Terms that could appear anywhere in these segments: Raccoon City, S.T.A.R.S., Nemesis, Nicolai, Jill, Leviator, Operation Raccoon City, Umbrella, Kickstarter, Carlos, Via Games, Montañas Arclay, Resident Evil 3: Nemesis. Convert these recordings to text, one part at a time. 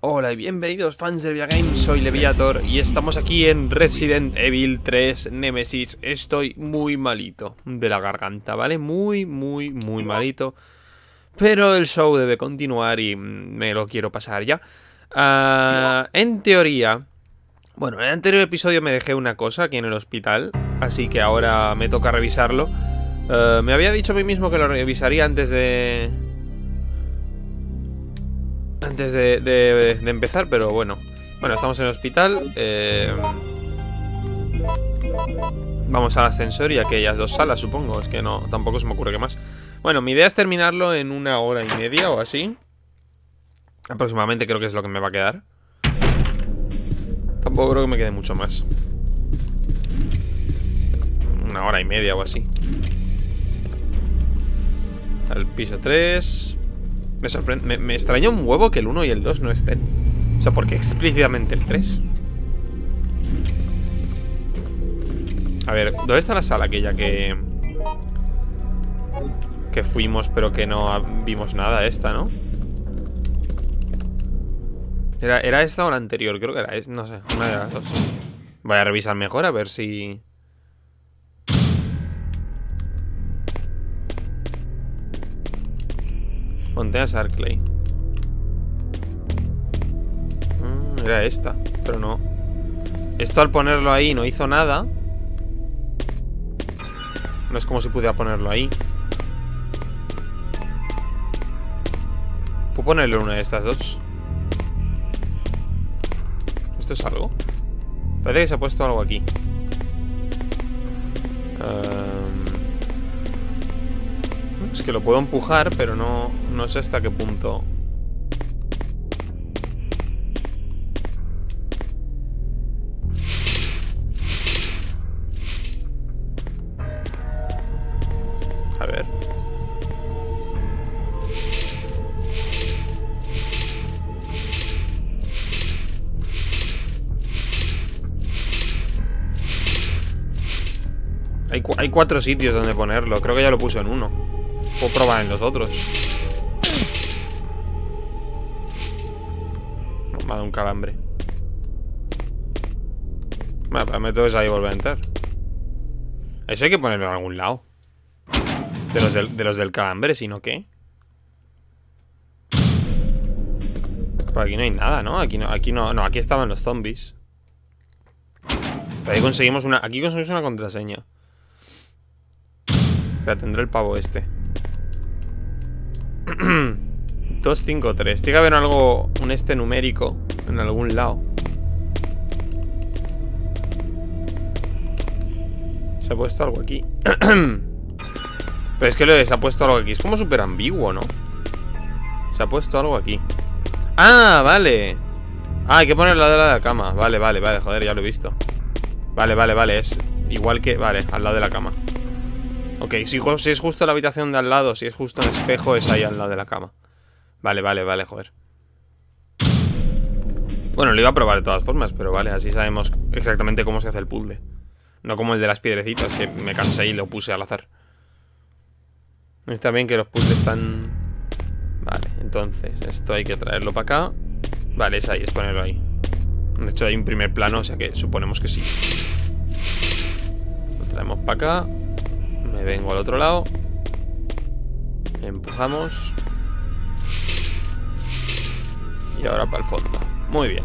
Hola y bienvenidos fans de Via Games, soy Leviator y estamos aquí en Resident Evil 3 Nemesis. Estoy muy malito de la garganta, ¿vale? Muy malito. Pero el show debe continuar y me lo quiero pasar ya. En teoría, bueno, en el anterior episodio me dejé una cosa aquí en el hospital, así que ahora me toca revisarlo. Me había dicho a mí mismo que lo revisaría antes de empezar, pero bueno. Bueno, estamos en el hospital. Vamos al ascensor y aquellas dos salas, supongo. Es que no, tampoco se me ocurre qué más. Bueno, mi idea es terminarlo en 1 hora y media o así. Aproximadamente creo que es lo que me va a quedar. Tampoco creo que me quede mucho más. 1 hora y media o así. Al piso 3... Me extraña un huevo que el 1 y el 2 no estén. O sea, porque explícitamente el 3. A ver, ¿dónde está la sala aquella que fuimos pero que no vimos nada? Esta, ¿no? ¿Era esta o la anterior? Creo que era esta, no sé, una de las dos. Voy a revisar mejor a ver si... Montañas Arclay. Era esta, pero no. Esto al ponerlo ahí no hizo nada. No es como si pudiera ponerlo ahí. ¿Puedo ponerlo en una de estas dos? ¿Esto es algo? Parece que se ha puesto algo aquí. Es que lo puedo empujar, pero no sé hasta qué punto. A ver. Hay 4 sitios donde ponerlo. Creo que ya lo puso en uno. Puedo probar en los otros. Me ha dado un calambre. Me tengo que ahí volver a entrar. Eso hay que ponerlo en algún lado. De los del calambre, sino que... Pero aquí no hay nada, ¿no? Aquí no, aquí estaban los zombies. Pero ahí conseguimos una... Aquí conseguimos una contraseña. La tendrá el pavo este. 253. Tiene que haber algo, un este numérico en algún lado. Se ha puesto algo aquí. Pero es que se ha puesto algo aquí. Es como súper ambiguo, ¿no? Se ha puesto algo aquí. ¡Ah, vale! Ah, hay que poner al lado de la cama. Vale, joder, ya lo he visto. Vale, es igual que... Vale, al lado de la cama. Ok, si es justo la habitación de al lado, si es justo un espejo, es ahí al lado de la cama. Vale, joder. Bueno, lo iba a probar de todas formas, pero vale, así sabemos exactamente cómo se hace el puzzle. No como el de las piedrecitas, que me cansé y lo puse al azar. Está bien que los puzzles están... Vale, entonces, esto hay que traerlo para acá. Vale, es ahí, es ponerlo ahí. De hecho, hay un primer plano, o sea que suponemos que sí. Lo traemos para acá. Me vengo al otro lado. Empujamos. Y ahora para el fondo. Muy bien.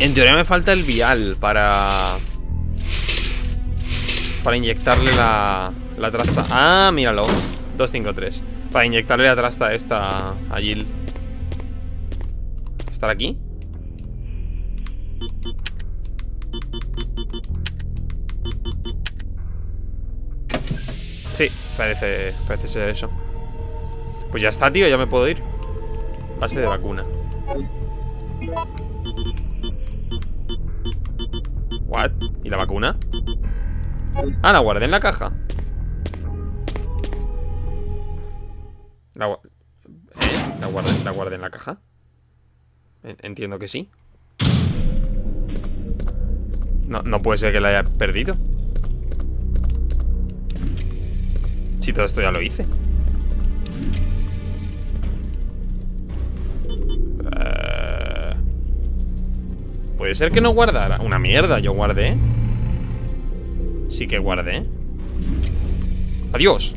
En teoría me falta el vial para... Para inyectarle la trasta. Ah, míralo. 253. Para inyectarle la trasta esta a Jill. ¿Estará aquí? Sí, parece ser eso. Pues ya está, tío, ya me puedo ir. Base de vacuna. ¿What? ¿Y la vacuna? Ah, la guardé en la caja. ¿La guardé en la caja? Entiendo que sí. No puede ser que la haya perdido. Si todo esto ya lo hice. Puede ser que no guardara. Una mierda, yo guardé. Sí que guardé. Adiós.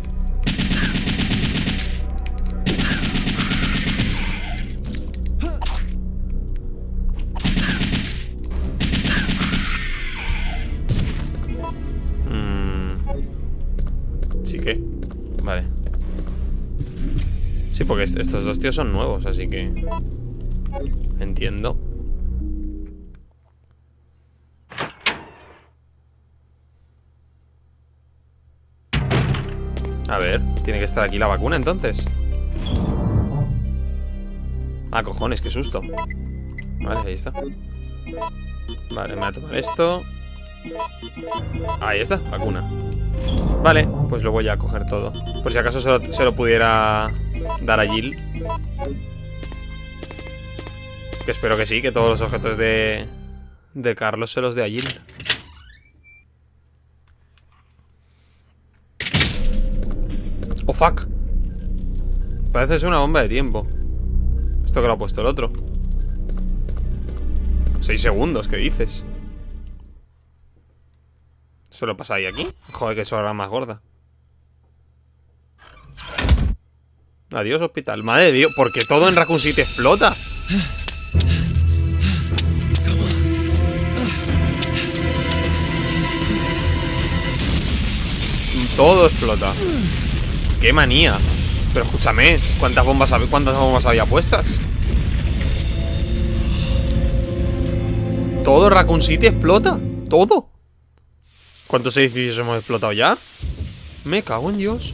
Sí que... Vale. Sí, porque estos dos tíos son nuevos, así que... Entiendo. A ver, tiene que estar aquí la vacuna entonces. Ah, cojones, qué susto. Vale, ahí está. Vale, me voy a tomar esto. Ahí está, vacuna. Vale, pues lo voy a coger todo. Por si acaso se lo pudiera dar a Jill. Que espero que sí, que todos los objetos de Carlos se los dé a Jill. Oh, fuck. Parece ser una bomba de tiempo. Esto que lo ha puesto el otro. 6 segundos, ¿qué dices? ¿Solo pasa ahí aquí? Joder, que sobra más gorda. Adiós, hospital. Madre de Dios, porque todo en Raccoon City explota. Todo explota. ¡Qué manía! Pero escúchame, ¿cuántas bombas había puestas? Todo Raccoon City explota. Todo. ¿Cuántos edificios hemos explotado ya? Me cago en Dios.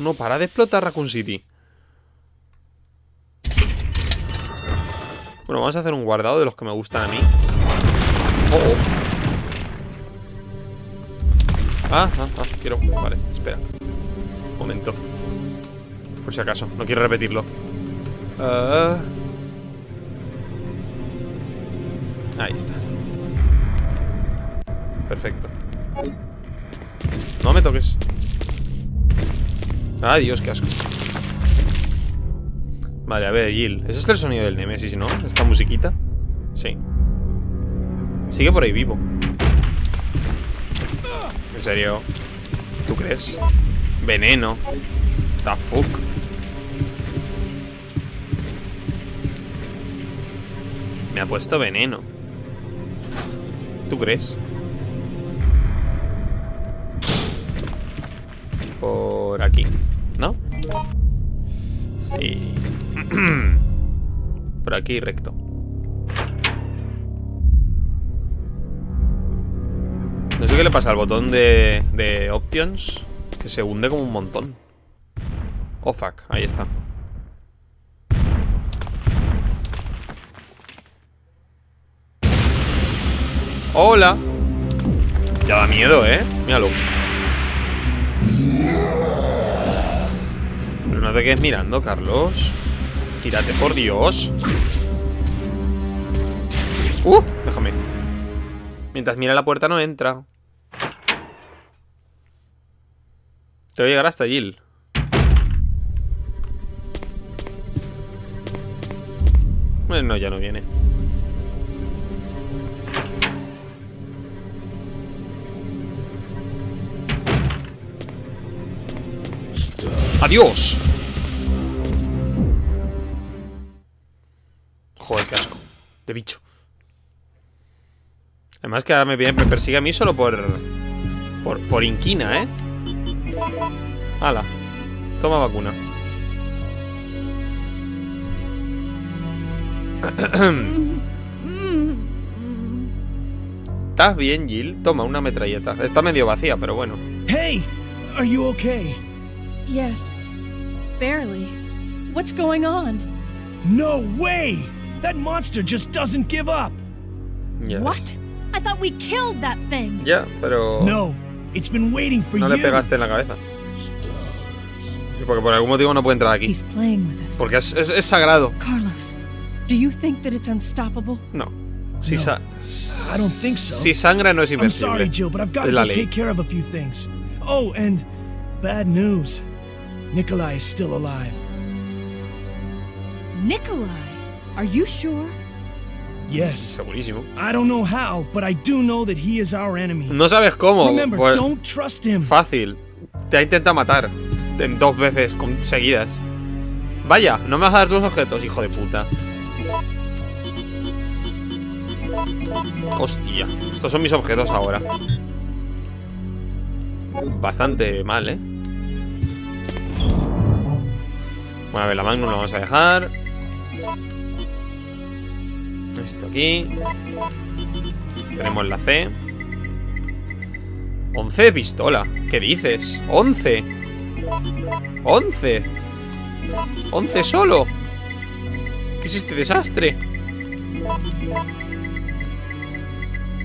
No para de explotar Raccoon City. Bueno, vamos a hacer un guardado de los que me gustan a mí. Oh. Quiero... Vale, espera. Un momento. Por si acaso, no quiero repetirlo. Ahí está. Perfecto. No me toques. Dios, qué asco. Vale, a ver, Jill. Eso es el sonido del Nemesis, ¿no? Esta musiquita. Sí. Sigue por ahí vivo. ¿En serio? ¿Tú crees? Veneno. The fuck. Me ha puesto veneno. ¿Tú crees? Por aquí, ¿no? Sí. Por aquí recto. No sé qué le pasa al botón de options, que se hunde como un montón. Oh, fuck, ahí está. ¡Hola! Ya da miedo, ¿eh? Míralo. Pero no te quedes mirando, Carlos. Gírate, por Dios. Déjame. Mientras mira la puerta no entra. Te voy a llegar hasta Jill. Bueno, ya no viene. ¡Adiós! Joder, qué asco. De bicho. Además que ahora me persigue a mí solo por inquina, ¿eh? Hala. Toma vacuna. ¿Estás bien, Jill? Toma una metralleta. Está medio vacía, pero bueno. Hey, are you okay? Yes, barely. What's going on? No way! That monster just doesn't give up. Yes. What? I thought we killed that thing. Yeah, pero no, it's been waiting for you. No le pegaste en la cabeza. Sí, porque por algún motivo no puede entrar aquí. He's playing with us. Porque es sagrado. Carlos, do you think that it's unstoppable? No. Si no. I don't think so. Si sangra no es invencible. I'm sorry, Jill, but I've got to take care of a few things. Oh, and bad news. Nicolai is still alive. Nicolai, are you sure? Segurísimo. No sabes cómo. Pues, fácil. Te ha intentado matar en 2 veces seguidas. Vaya, no me vas a dar 2 objetos, hijo de puta. Hostia, estos son mis objetos ahora. Bastante mal, ¿eh? Bueno, a ver, la Magnum la vamos a dejar. Esto aquí. Tenemos la C. 11 de pistola. ¿Qué dices? ¡11! ¡11! ¡11 solo! ¿Qué es este desastre?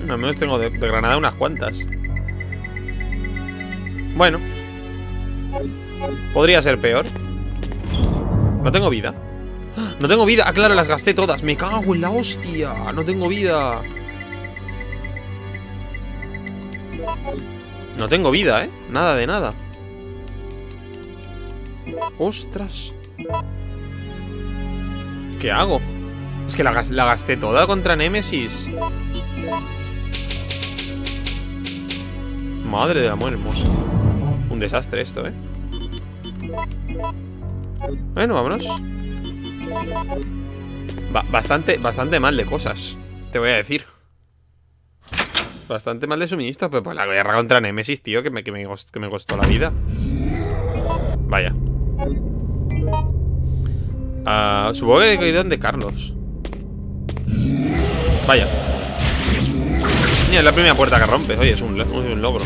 Al menos tengo de granada unas cuantas. Bueno, podría ser peor. No tengo vida. No tengo vida. Ah, claro, las gasté todas. Me cago en la hostia. No tengo vida. No tengo vida, ¿eh? Nada de nada. Ostras. ¿Qué hago? Es que la gasté toda contra Nemesis. Madre del amor hermoso. Un desastre esto, ¿eh? Bueno, vámonos. Bastante mal de cosas, te voy a decir. Bastante mal de suministro. Pero pues la guerra contra Nemesis, tío, que me costó la vida. Vaya. Supongo que hay donde Carlos. Vaya. Mira, es la primera puerta que rompes. Oye, es un logro.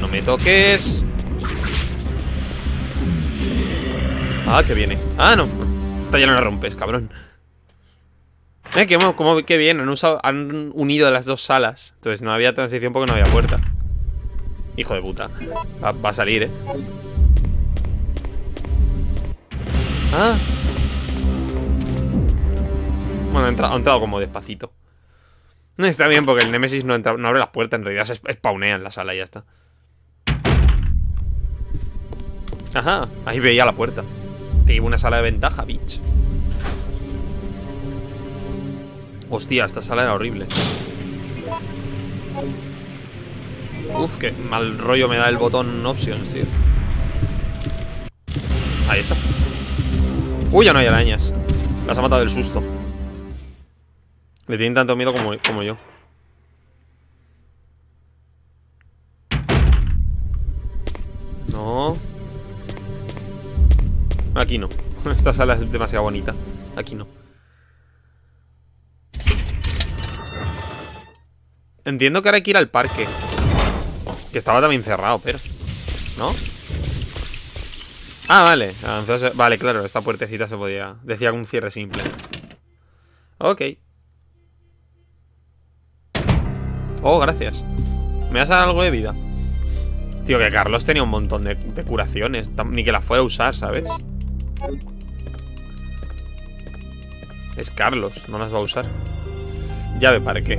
No me toques. Ah, que viene. Ah, no. Esta ya no la rompes, cabrón. Que bien. Han unido las 2 salas. Entonces no había transición porque no había puerta. Hijo de puta. Va a salir, ¿eh? Ah. Bueno, ha entrado como despacito. No está bien porque el Nemesis no abre las puertas. En realidad se spawnea en la sala y ya está. Ajá, ahí veía la puerta. Te llevo una sala de ventaja, bitch. Hostia, esta sala era horrible. Uf, qué mal rollo me da el botón options, tío. Ahí está. Uy, ya no hay arañas. Las ha matado del susto. Le tienen tanto miedo como yo. No. Aquí no. Esta sala es demasiado bonita. Aquí no. Entiendo que ahora hay que ir al parque. Que estaba también cerrado, pero... ¿no? Ah, vale. Entonces, vale, claro, esta puertecita se podía... Decía un cierre simple. Ok. Oh, gracias. ¿Me vas a dar algo de vida? Tío, que Carlos tenía un montón de curaciones. Ni que las fuera a usar, ¿sabes? Es Carlos, no las va a usar. Llave para qué.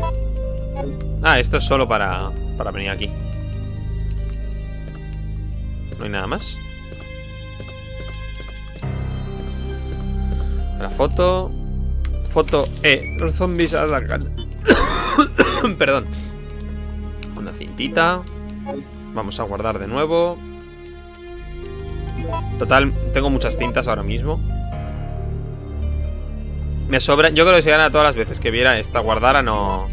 Ah, esto es solo para venir aquí. No hay nada más. La foto. Foto E. Los zombies atacan. Perdón. Una cintita. Vamos a guardar de nuevo. Total, tengo muchas cintas ahora mismo. Me sobran. Yo creo que si gana todas las veces que viera esta guardara, no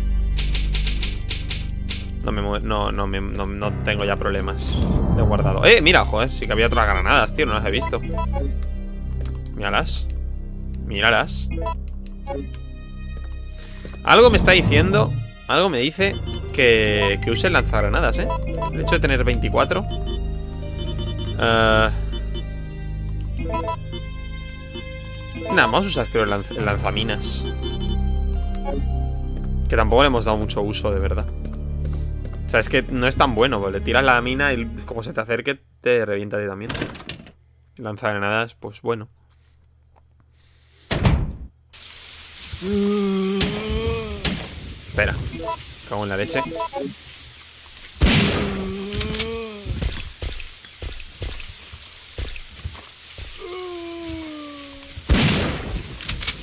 tengo ya problemas de guardado. Mira, joder, sí que había otras granadas, tío. No las he visto. Míralas. Míralas. Algo me está diciendo. Algo me dice que use el lanzagranadas, ¿eh? El hecho de tener 24. Nada, vamos a usar, creo, el lanzaminas. Que tampoco le hemos dado mucho uso, de verdad. O sea, es que no es tan bueno, ¿vale? Le tiras la mina y como se te acerque, te revienta a ti también. Lanzagranadas, pues bueno. Espera, cago en la leche.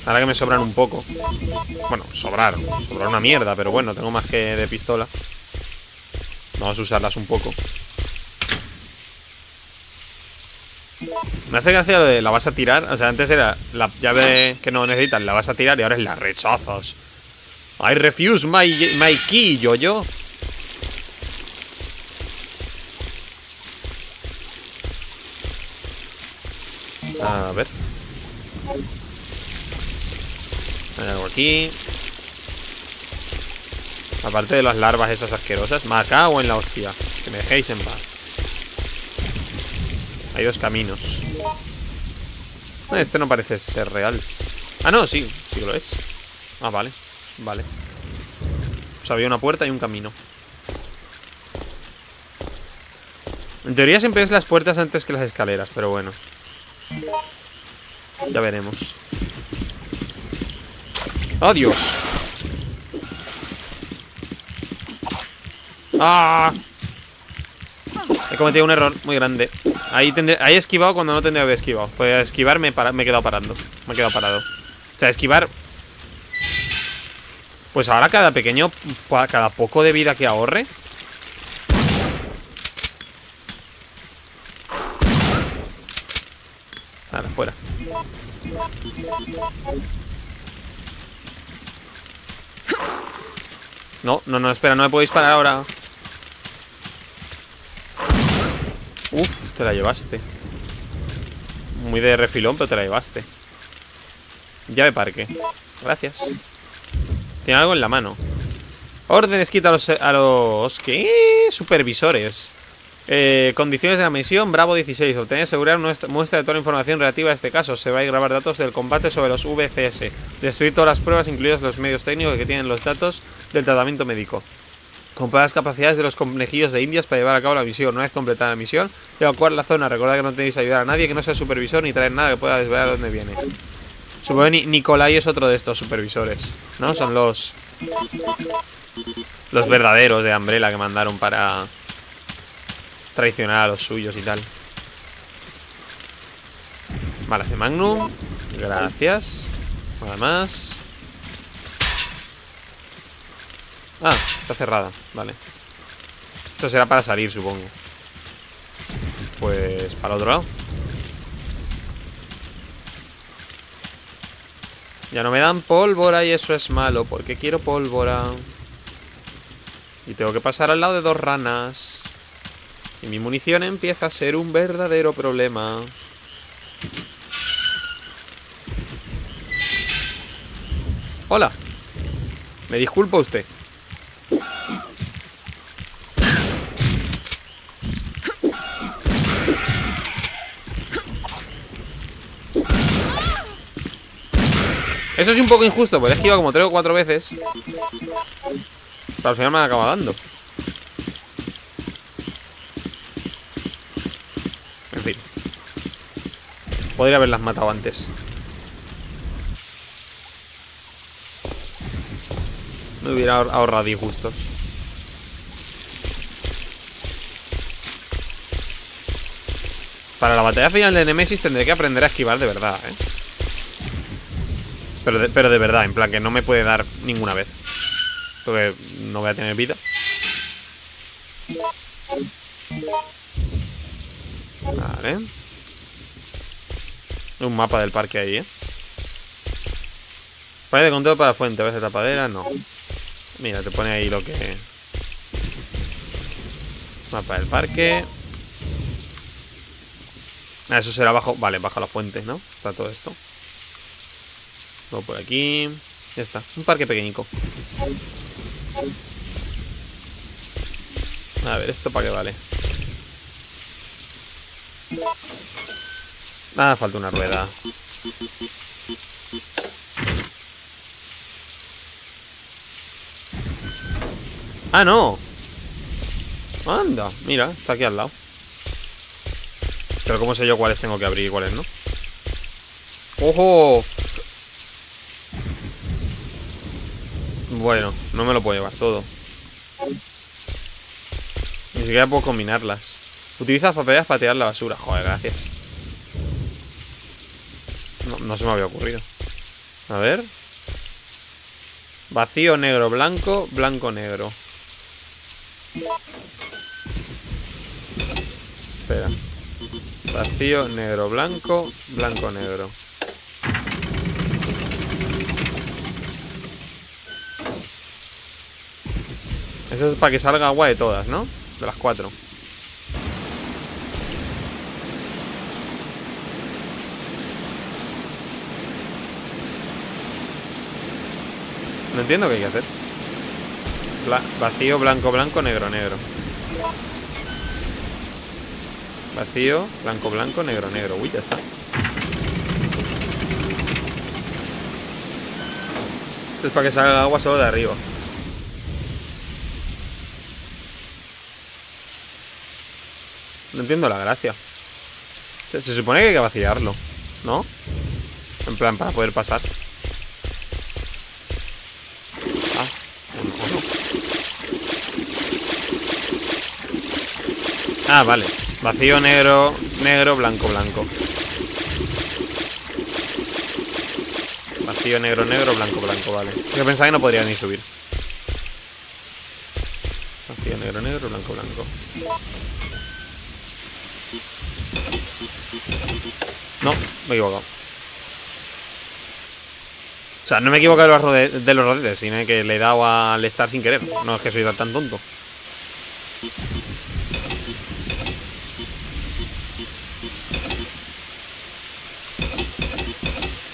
Ahora que me sobran un poco. Bueno, sobrar una mierda, pero bueno, tengo más que de pistola. Vamos a usarlas un poco. Me hace gracia lo de la vas a tirar. O sea, antes era la llave que no necesitas, la vas a tirar, y ahora es la rechazas. I refuse my key, yo. A ver. Hay algo aquí. Aparte de las larvas esas asquerosas. Me cago en la hostia. Que me dejéis en paz. Hay dos caminos. Este no parece ser real. Ah, no, sí. Sí que lo es. Ah, vale. Vale. Pues había una puerta y un camino. En teoría siempre es las puertas antes que las escaleras, pero bueno. Ya veremos. ¡Adiós! ¡Ah! He cometido un error muy grande. Ahí he esquivado cuando no tendría que haber esquivado. Pues a esquivar me he quedado parando. Me he quedado parado. O sea, esquivar. Pues ahora cada poco de vida que ahorre. Ahora, fuera. No, espera, no me podéis parar ahora. Uf, te la llevaste. Muy de refilón, pero te la llevaste. Llave parque. Gracias. Tiene algo en la mano. Órdenes quita a los ¿qué? Supervisores. Condiciones de la misión, Bravo 16. Obtener asegurar muestra de toda la información relativa a este caso. Se va a grabar datos del combate sobre los VCS. Destruir todas las pruebas, incluidos los medios técnicos que tienen los datos del tratamiento médico. Comparar las capacidades de los conejillos de indias para llevar a cabo la misión. Una vez completada la misión, evacuar la zona. Recordad que no tenéis que ayudar a nadie, que no sea supervisor, ni traer nada que pueda desvelar dónde viene. Supongo que Nicolai es otro de estos supervisores, ¿no? Son los verdaderos de Umbrella que mandaron para traicionar a los suyos y tal. Vale, hace Magnum. Gracias. Nada más. Ah, está cerrada. Vale. Esto será para salir, supongo. Pues para el otro lado. Ya no me dan pólvora y eso es malo, porque quiero pólvora. Y tengo que pasar al lado de dos ranas. Y mi munición empieza a ser un verdadero problema. Hola. Me disculpa usted. Eso es un poco injusto, porque he esquivado como 3 o 4 veces. Pero al final me han acabado dando. En fin. Podría haberlas matado antes. Me hubiera ahorrado disgustos. Para la batalla final de Nemesis tendré que aprender a esquivar de verdad, ¿eh? Pero de verdad, en plan que no me puede dar ninguna vez. Porque no voy a tener vida. Vale. Un mapa del parque ahí, ¿eh? Vale, de conteo para la fuente. ¿Ves de tapadera? No. Mira, te pone ahí lo que... Mapa del parque. Ah, eso será bajo... Vale, bajo la fuente, ¿no? Está todo esto. Luego por aquí. Ya está. Un parque pequeñico. A ver, ¿esto para qué vale? Ah, falta una rueda. ¡Ah, no! ¡Anda! Mira, está aquí al lado. Pero ¿cómo sé yo cuáles tengo que abrir y cuáles no? ¡Ojo! Bueno, no me lo puedo llevar todo. Ni siquiera puedo combinarlas. Utiliza papeleras para tirar la basura. Joder, gracias. No se me había ocurrido. A ver. Vacío, negro, blanco, blanco, negro. Espera. Vacío, negro, blanco, blanco, negro. Eso es para que salga agua de todas, ¿no? De las cuatro. No entiendo qué hay que hacer. Vacío, blanco, blanco, negro, negro. Vacío, blanco, blanco, negro, negro. Uy, ya está. Esto es para que salga agua solo de arriba. No entiendo la gracia. Se supone que hay que vaciarlo, ¿no? En plan, para poder pasar. Ah, vale. Vacío, negro, negro, blanco, blanco. Vacío, negro, negro, blanco, blanco, vale. Yo pensaba que no podría ni subir. Vacío, negro, negro, blanco, blanco. No, me he equivocado. O sea, no me he equivocado de los rodetes, sino que le he dado al Star sin querer. No es que soy tan tonto.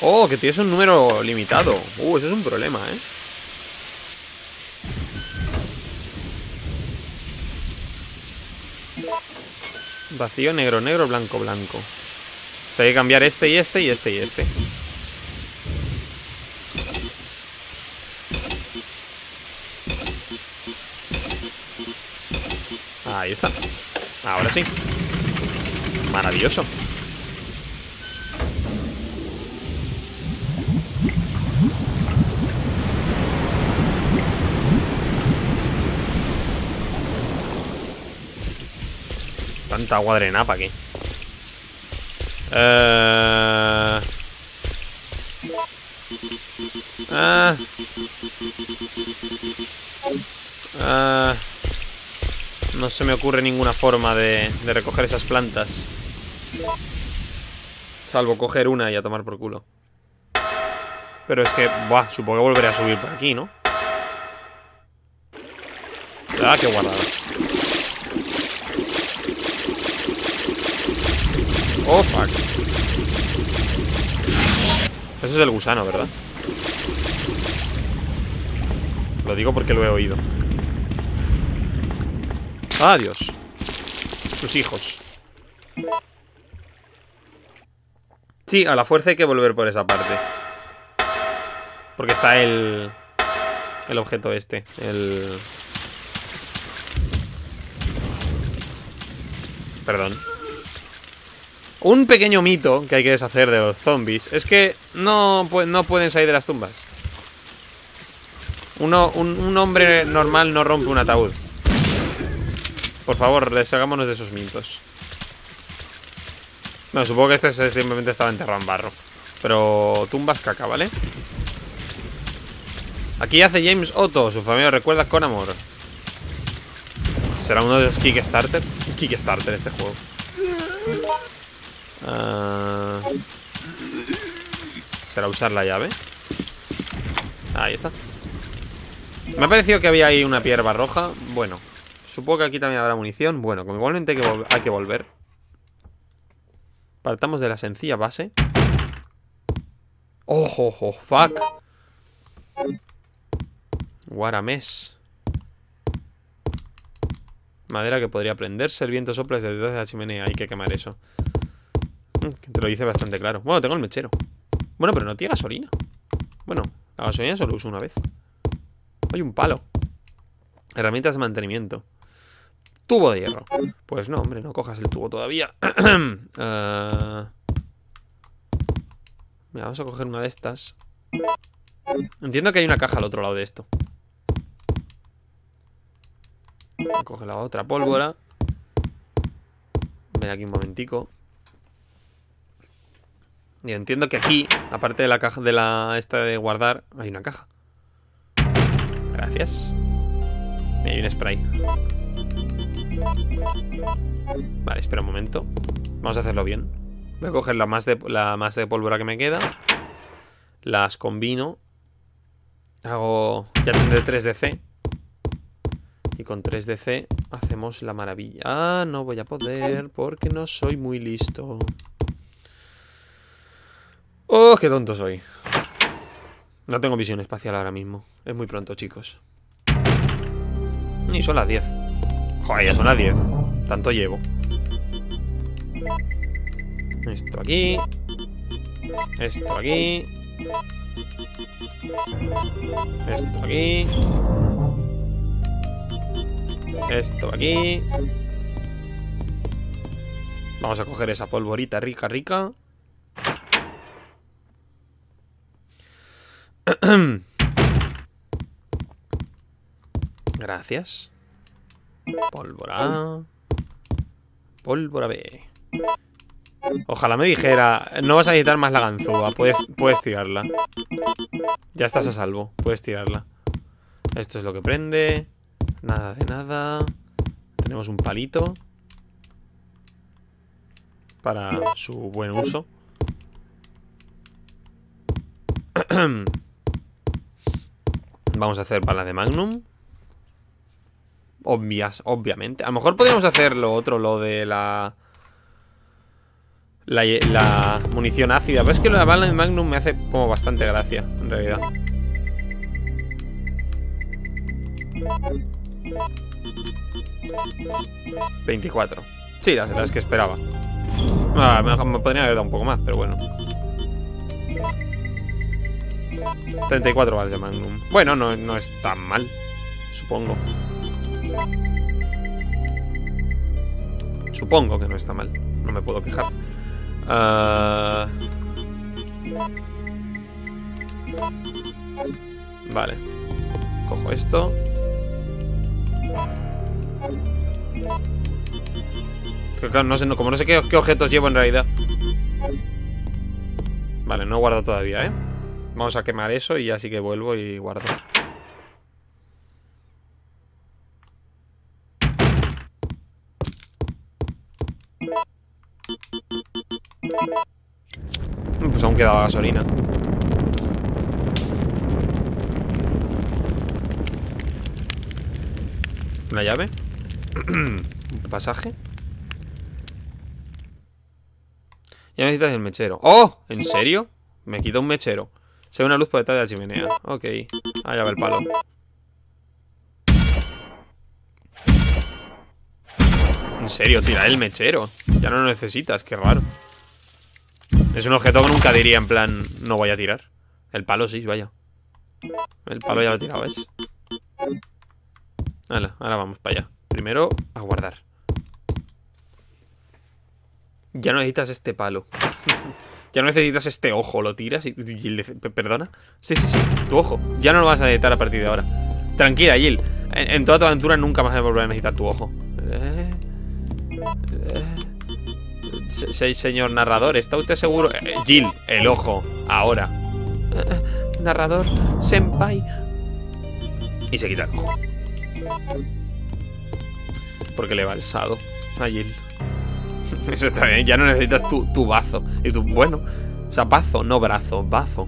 Oh, que tienes un número limitado. Eso es un problema, ¿eh? Vacío, negro, negro, blanco, blanco. O sea, hay que cambiar este y este y este y este. Ahí está. Ahora sí. Maravilloso. Tanta agua drenada para aquí. No se me ocurre ninguna forma de recoger esas plantas. Salvo coger una y a tomar por culo. Pero es que, supongo que volveré a subir por aquí, ¿no? Ah, qué guardado. Oh, fuck. Eso es el gusano, ¿verdad? Lo digo porque lo he oído. Adiós. Sus hijos. Sí, a la fuerza hay que volver por esa parte. Porque está el objeto este. Perdón. Un pequeño mito que hay que deshacer de los zombies es que no pueden salir de las tumbas. Un hombre normal no rompe un ataúd. Por favor, deshagámonos de esos mitos. Bueno, supongo que este simplemente estaba enterrado en barro. Pero tumbas caca, ¿vale? Aquí hace James Otto, su familia recuerda con amor. ¿Será uno de los Kickstarter? Kickstarter este juego. ¿Será usar la llave? Ahí está. Me ha parecido que había ahí una hierba roja. Bueno, supongo que aquí también habrá munición. Bueno, como igualmente hay que volver. Partamos de la sencilla base. ¡Oh, fuck! What a mess. Madera que podría prenderse. El viento sopla desde detrás de la chimenea. Hay que quemar eso. Te lo dice bastante claro. Bueno, tengo el mechero. Bueno, pero no tiene gasolina. Bueno, la gasolina solo uso una vez. Hay un palo. Herramientas de mantenimiento. Tubo de hierro. Pues no, hombre, no cojas el tubo todavía. Mira, vamos a coger una de estas. Entiendo que hay una caja al otro lado de esto. Coge la otra pólvora. Ven aquí un momentico. Y entiendo que aquí, aparte de la caja de la esta de guardar, hay una caja. Gracias. Y hay un spray. Vale, espera un momento. Vamos a hacerlo bien. Voy a coger la más de pólvora que me queda. Las combino. Hago... Ya tendré 3 de C. Y con 3 de C hacemos la maravilla. Ah, no voy a poder porque no soy muy listo. ¡Oh, qué tonto soy! No tengo visión espacial ahora mismo. Es muy pronto, chicos. Y son las 10. Joder, ya son las 10. Tanto llevo. Esto aquí. Esto aquí. Esto aquí. Esto aquí. Vamos a coger esa polvorita rica, rica. Gracias. Pólvora A. Pólvora B. Ojalá me dijera, no vas a necesitar más la ganzúa, puedes tirarla. Ya estás a salvo, puedes tirarla. Esto es lo que prende. Nada de nada. Tenemos un palito para su buen uso. Vamos a hacer bala de Magnum. Obviamente. A lo mejor podríamos hacer lo otro, lo de la munición ácida. Pero es que la bala de Magnum me hace como bastante gracia, en realidad. ¿24? Sí, las que esperaba. Ah, me podría haber dado un poco más, pero bueno. 34 balas de Magnum. Bueno, no es tan mal, supongo. Supongo que no está mal. No me puedo quejar. Vale. Cojo esto. Claro, no sé, como no sé qué objetos llevo en realidad. Vale, no guardo todavía, ¿eh? Vamos a quemar eso y ya sí que vuelvo y guardo. Pues aún quedaba gasolina. ¿Una llave? ¿Un pasaje? Ya necesitas el mechero. ¡Oh! ¿En serio? Me quito un mechero. Se ve una luz por detrás de la chimenea. Ok. Ahí va el palo. En serio, tira el mechero. Ya no lo necesitas, qué raro. Es un objeto que nunca diría en plan, no voy a tirar. El palo sí, vaya. El palo ya lo he tirado, ¿ves? Hala, ahora vamos para allá. Primero, a guardar. Ya no necesitas este palo. Ya no necesitas este ojo, lo tiras y ¿perdona? Sí, tu ojo. Ya no lo vas a necesitar a partir de ahora. Tranquila, Jill. En toda tu aventura nunca vas a volver a necesitar tu ojo. Señor narrador, ¿está usted seguro? Jill, el ojo, ahora. Narrador, senpai. Y se quita el ojo. Porque le va el sado a Jill. Eso está bien, ya no necesitas tu bazo. Y tu, bueno, o sea, bazo, no brazo, bazo.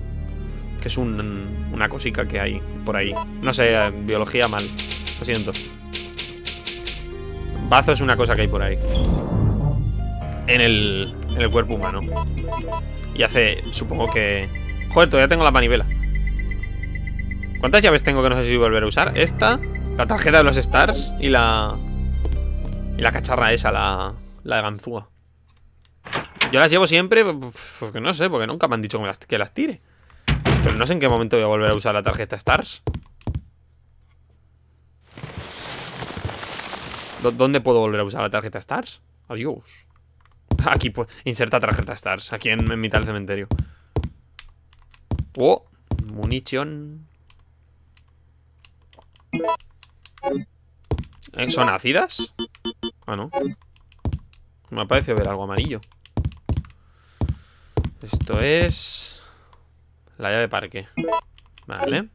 Que es una cosica que hay por ahí. No sé, biología mal, lo siento. Bazo es una cosa que hay por ahí. En el cuerpo humano. Y hace, supongo que... Joder, todavía tengo la manivela. ¿Cuántas llaves tengo que no sé si volver a usar? Esta, la tarjeta de los Stars y la cacharra esa, la ganzúa. Yo las llevo siempre porque no sé, porque nunca me han dicho que las tire. Pero no sé en qué momento voy a volver a usar la tarjeta Stars. ¿Dónde puedo volver a usar la tarjeta Stars? Adiós. Aquí, pues, inserta tarjeta Stars. Aquí en mitad del cementerio. Oh, munición. ¿Son ácidas? Ah, no. Me parece ver algo amarillo. Esto es... la llave parque. Vale.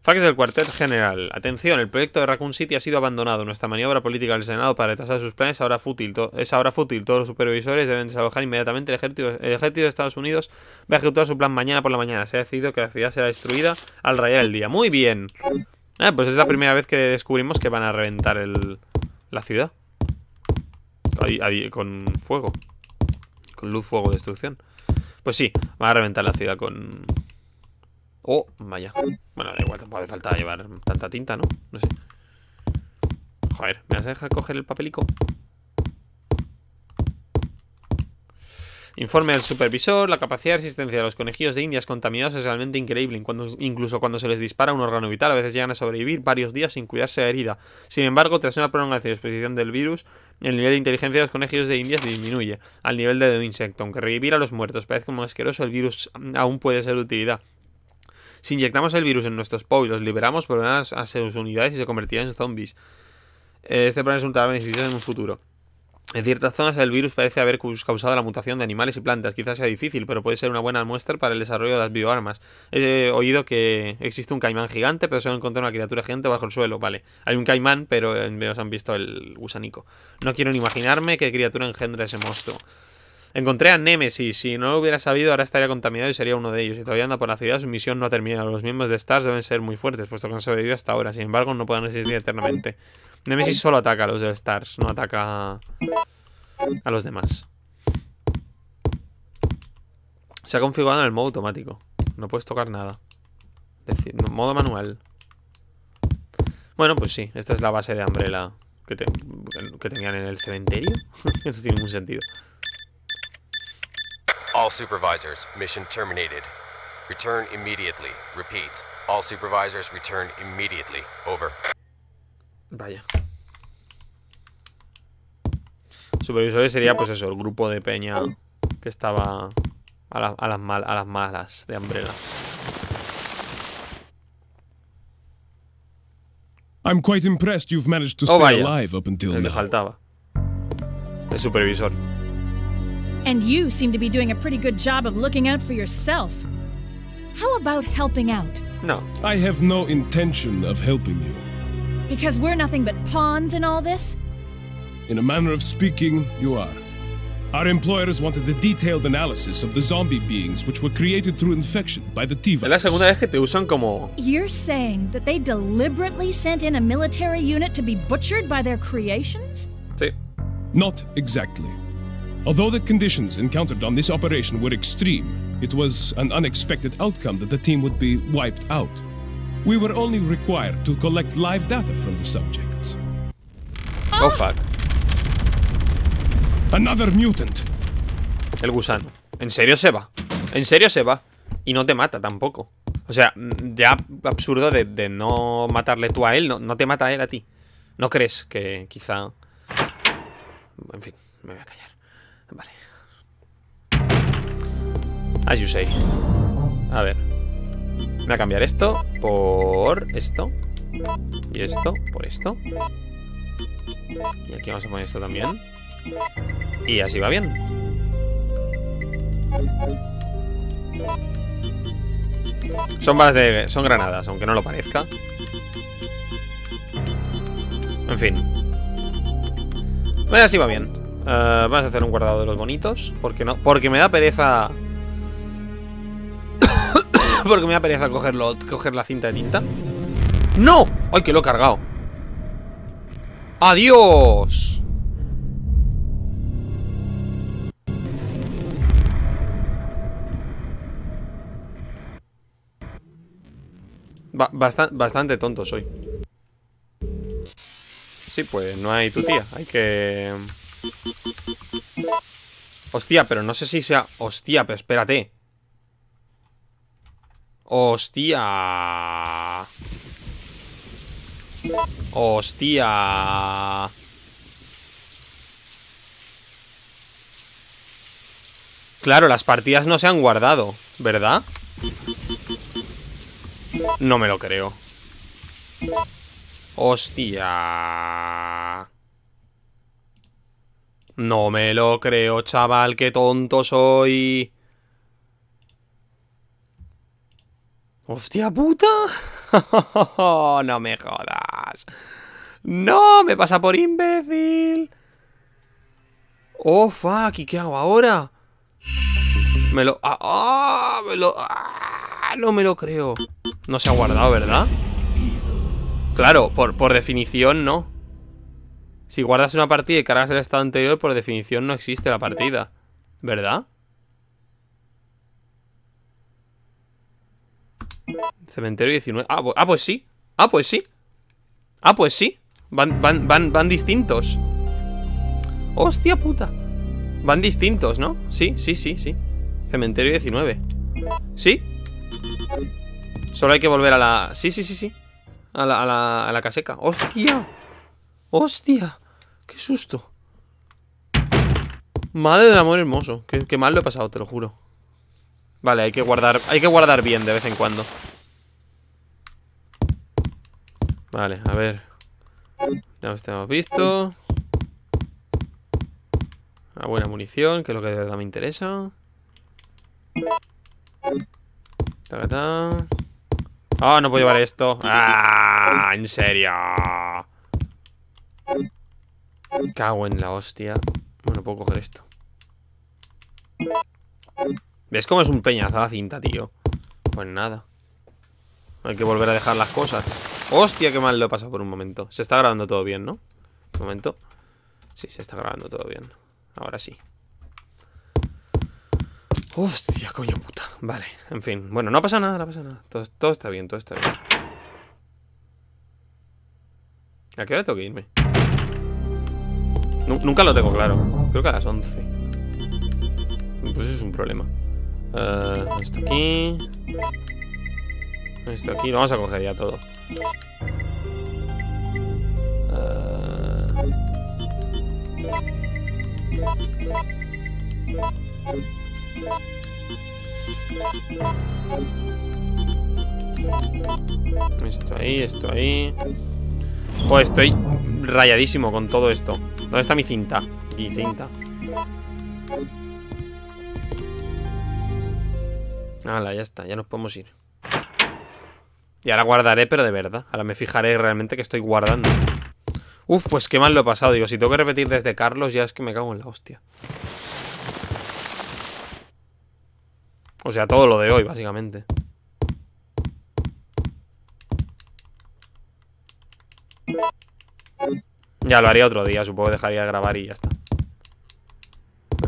Fax del cuartel general. Atención, el proyecto de Raccoon City ha sido abandonado. Nuestra maniobra política del Senado para retrasar sus planes es ahora fútil. Todos los supervisores deben desalojar inmediatamente el ejército. El ejército de Estados Unidos va a ejecutar su plan mañana por la mañana. Se ha decidido que la ciudad será destruida al rayar el día. ¡Muy bien! Pues es la primera vez que descubrimos que van a reventar la ciudad. Con fuego. Con luz, fuego, destrucción. Pues sí, van a reventar la ciudad con... Oh, vaya. Bueno, da igual, tampoco hace falta llevar tanta tinta, ¿no? No sé. Joder, ¿me vas a dejar coger el papelico? Informe al supervisor. La capacidad de resistencia de los conejillos de indias contaminados es realmente increíble. Incluso cuando se les dispara un órgano vital, a veces llegan a sobrevivir varios días sin cuidarse de la herida. Sin embargo, tras una prolongación de exposición del virus, el nivel de inteligencia de los conejillos de indias disminuye al nivel de un insecto. Aunque revivir a los muertos parezca como asqueroso, el virus aún puede ser de utilidad. Si inyectamos el virus en nuestros POW y los liberamos, volverán a sus unidades y se convertirán en zombies. Este plan resultará beneficioso en un futuro. En ciertas zonas el virus parece haber causado la mutación de animales y plantas. Quizás sea difícil, pero puede ser una buena muestra para el desarrollo de las bioarmas. He oído que existe un caimán gigante, pero solo encontré una criatura gigante bajo el suelo. Vale, hay un caimán, pero os han visto el gusanico. No quiero ni imaginarme qué criatura engendra ese monstruo. Encontré a Nemesis. Si no lo hubiera sabido, ahora estaría contaminado y sería uno de ellos. Y todavía anda por la ciudad, su misión no ha terminado. Los miembros de S.T.A.R.S. deben ser muy fuertes, puesto que han sobrevivido hasta ahora. Sin embargo, no pueden resistir eternamente. Nemesis solo ataca a los de S.T.A.R.S., no ataca a los demás. Se ha configurado en el modo automático. No puedes tocar nada. Es decir, modo manual. Bueno, pues sí, esta es la base de Umbrella que tenían en el cementerio. Eso tiene un sentido. All supervisors, mission terminated. Return immediately. Repeat. All supervisors return immediately. Over. Vaya. Supervisores sería pues eso, el grupo de peña que estaba a las malas de Umbrella. I'm quite impressed you've managed to stay alive up until now. Le faltaba. El supervisor. And you seem to be doing a pretty good job of looking out for yourself. How about helping out? No. I have no intention of helping you. Because we're nothing but pawns in all this? In a manner of speaking, you are. Our employers wanted a detailed analysis of the zombie beings which were created through infection by the T-virus. La segunda vez que te usan como... You're saying that they deliberately sent in a military unit to be butchered by their creations? Sí. Not exactly. Although the conditions encountered on this operation were extreme, it was an unexpected outcome that the team would be wiped out. We were only required to collect live data from the subjects. Oh fuck. Another mutant. El gusano. ¿En serio se va? ¿En serio se va? Y no te mata tampoco. O sea, ya absurdo de no matarle tú a él, no te mata él a ti. ¿No crees que quizá... En fin, me voy a callar. Vale. As you say. A ver. Voy a cambiar esto por esto. Y esto por esto. Y aquí vamos a poner esto también. Y así va bien. Son balas de... son granadas, aunque no lo parezca. En fin. Bueno, así va bien. Vamos a hacer un guardado de los bonitos. Porque no, porque me da pereza. Porque me da pereza coger la cinta de tinta. ¡No! ¡Ay, que lo he cargado! ¡Adiós! Bastante tonto soy. Sí, pues no hay tu tía. Hay que... Hostia, pero no sé si sea... Hostia, pero espérate. Hostia. Hostia. Claro, las partidas no se han guardado, ¿verdad? No me lo creo. Hostia. No me lo creo, chaval, qué tonto soy. ¡Hostia puta! ¡No me jodas! ¡No! ¡Me pasa por imbécil! ¡Oh, fuck! ¿Y qué hago ahora? Me lo... ¡Ah! ¡Me lo... ¡Ah! ¡No me lo creo! No se ha guardado, ¿verdad? Claro, por definición no. Si guardas una partida y cargas el estado anterior, por definición no existe la partida, ¿verdad? Cementerio 19. Ah, pues sí. Ah, pues sí. Ah, pues sí. Van distintos. Hostia puta. Van distintos, ¿no? Sí, sí, sí, sí. Cementerio 19. ¿Sí? Solo hay que volver a la... Sí, sí, sí, sí. A la caseca. ¡Hostia! ¡Hostia! ¡Qué susto! Madre del amor hermoso. Qué mal lo he pasado, te lo juro. Vale, hay que guardar bien de vez en cuando. Vale, a ver. Ya nos hemos visto. Una buena munición, que es lo que de verdad me interesa. Ah, oh, no puedo llevar esto. ¡Ah! ¡En serio! Cago en la hostia. Bueno, puedo coger esto. ¿Ves cómo es un peñazo la cinta, tío? Pues nada. Hay que volver a dejar las cosas. ¡Hostia, qué mal lo he pasado por un momento! Se está grabando todo bien, ¿no? Un momento. Sí, se está grabando todo bien. Ahora sí. ¡Hostia, coño puta! Vale, en fin. Bueno, no pasa nada, no pasa nada. Todo está bien, todo está bien. ¿A qué hora tengo que irme? Nunca lo tengo claro. Creo que a las 11. Pues es un problema. Esto aquí. Esto aquí. Lo vamos a coger ya todo. Esto ahí, esto ahí. Joder, estoy rayadísimo con todo esto. ¿Dónde está mi cinta? Mi cinta. Hala, ya está, ya nos podemos ir. Y ahora guardaré, pero de verdad. Ahora me fijaré realmente que estoy guardando. Uf, pues qué mal lo he pasado. Digo, si tengo que repetir desde Carlos, ya es que me cago en la hostia. O sea, todo lo de hoy, básicamente. Ya lo haría otro día, supongo que dejaría de grabar y ya está.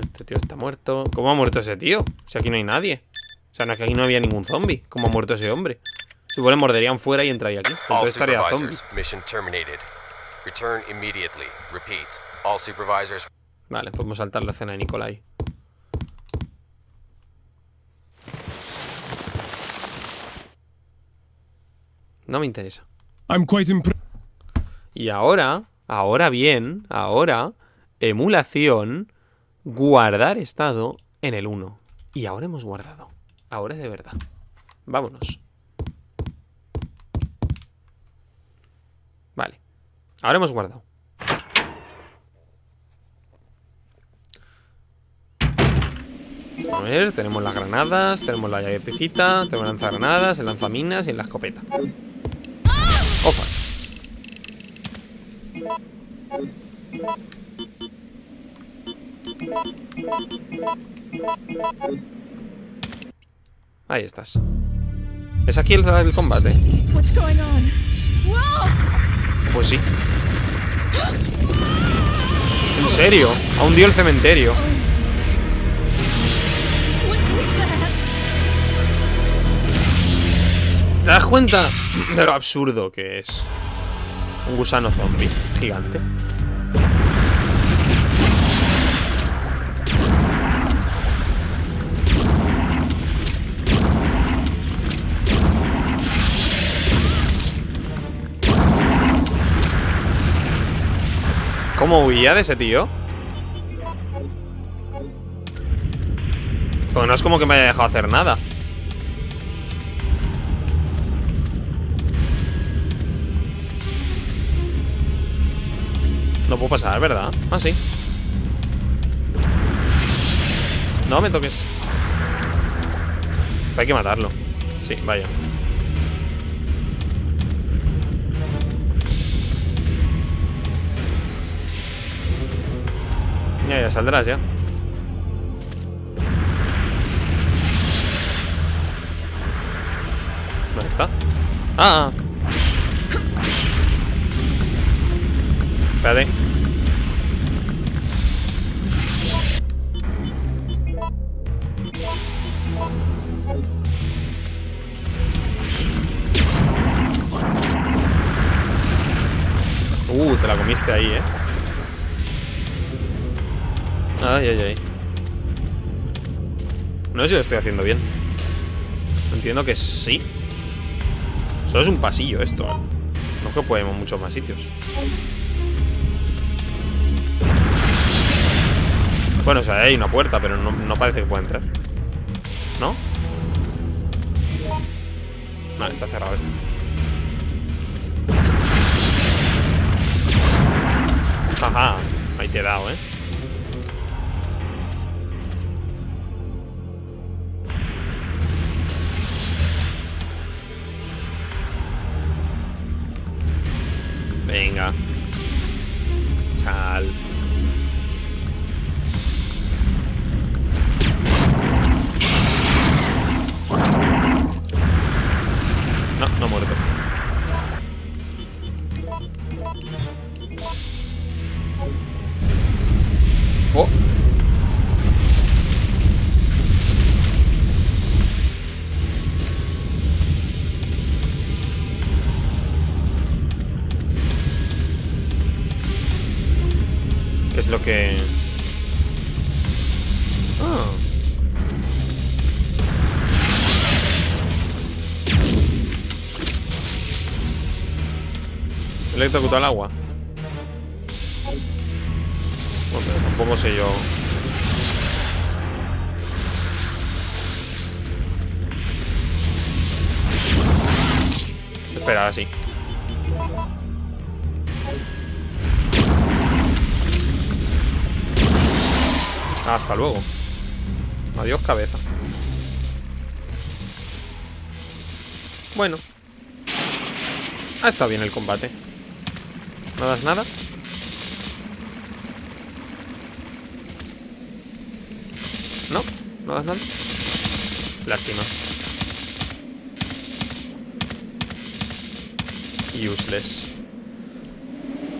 Este tío está muerto. ¿Cómo ha muerto ese tío? Si aquí no hay nadie. O sea, no es que aquí no había ningún zombie. ¿Cómo ha muerto ese hombre? Supongo que le morderían fuera y entraría aquí. Entonces estaría zombie. Vale, podemos saltar la escena de Nicolai. No me interesa. Y ahora, ahora bien, ahora, emulación, guardar estado en el 1. Y ahora hemos guardado. Ahora es de verdad. Vámonos. Vale. Ahora hemos guardado. A ver, tenemos las granadas, tenemos la llavecita, tenemos lanzagranadas, el lanzaminas y la escopeta. Opa. Ahí estás. ¿Es aquí el combate? Pues sí. ¿En serio? Ha hundido el cementerio. ¿Te das cuenta de lo absurdo que es? Un gusano zombie gigante. ¿Cómo huía de ese tío? Pues no es como que me haya dejado hacer nada. No puedo pasar, ¿verdad? Ah, sí. No me toques. Hay que matarlo. Sí, vaya. Ya, ya saldrás ya. ¿Dónde está? ¡Ah! Espérate. Te la comiste ahí, eh. Ay, ay, ay. No sé si lo estoy haciendo bien. Entiendo que sí. Solo es un pasillo esto, ¿eh? No es que podemos muchos más sitios. Bueno, o sea, hay una puerta, pero no parece que pueda entrar. ¿No? No, está cerrado esto. Ajá, ahí te he dado, ¿eh? Venga. Sal. No, no ha muerto. Oh. ¿Qué es lo que...? Ah. Electrocutó al agua. Tampoco sé yo. Espera, así. Hasta luego. Adiós, cabeza. Bueno. Ha estado bien el combate. ¿No das nada? No, no hagas nada. Lástima. Useless.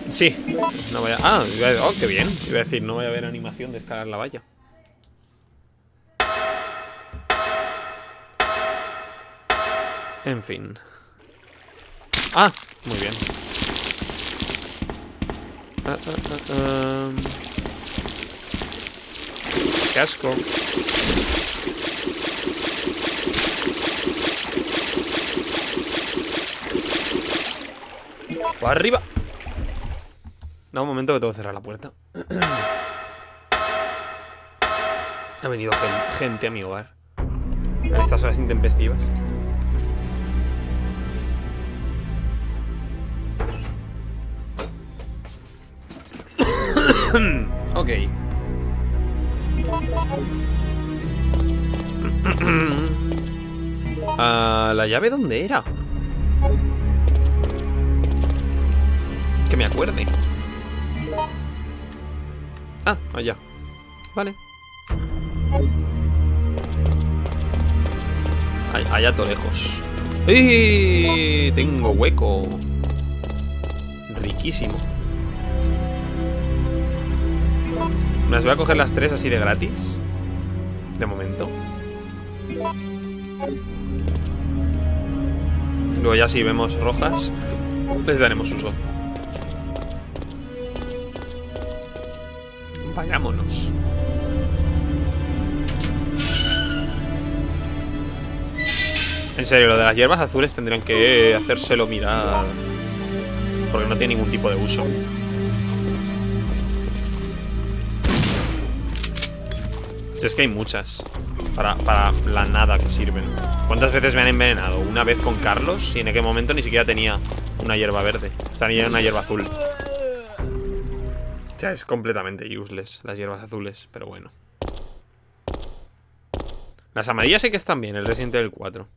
Sí, no voy a... Ah, oh, qué bien. Iba a decir, no voy a ver animación de escalar la valla. En fin. Ah, muy bien. ¡Qué asco! ¡Para arriba! Da un momento que tengo que cerrar la puerta. Ha venido gente a mi hogar en estas horas intempestivas. Ok. ¿La llave dónde era? Que me acuerde. Ah, allá. Vale. Allá todo lejos. ¡Y! Tengo hueco. Riquísimo. Las voy a coger las tres así de gratis. De momento. Luego ya si vemos rojas, les daremos uso. Vayámonos. En serio, lo de las hierbas azules tendrían que hacérselo mirar, porque no tiene ningún tipo de uso. Si es que hay muchas para la nada que sirven. ¿Cuántas veces me han envenenado? Una vez con Carlos. Y en aquel momento ni siquiera tenía una hierba verde. Tenía una hierba azul. O sea, es completamente useless las hierbas azules. Pero bueno. Las amarillas sí que están bien, el Resident Evil 4.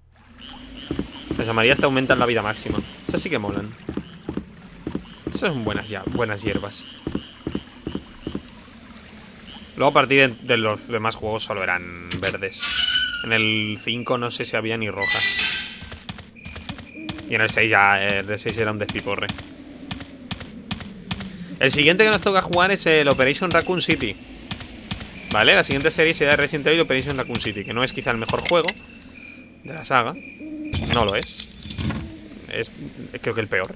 Las amarillas te aumentan la vida máxima. Esas sí que molan. Esas son buenas ya, buenas hierbas. Luego a partir de los demás juegos solo eran verdes. En el 5 no sé si había ni rojas. Y en el 6 ya, el de 6 era un despiporre. El siguiente que nos toca jugar es el Operation Raccoon City. Vale, la siguiente serie será Resident Evil Operation Raccoon City, que no es quizá el mejor juego de la saga. No lo es. Es creo que el peor.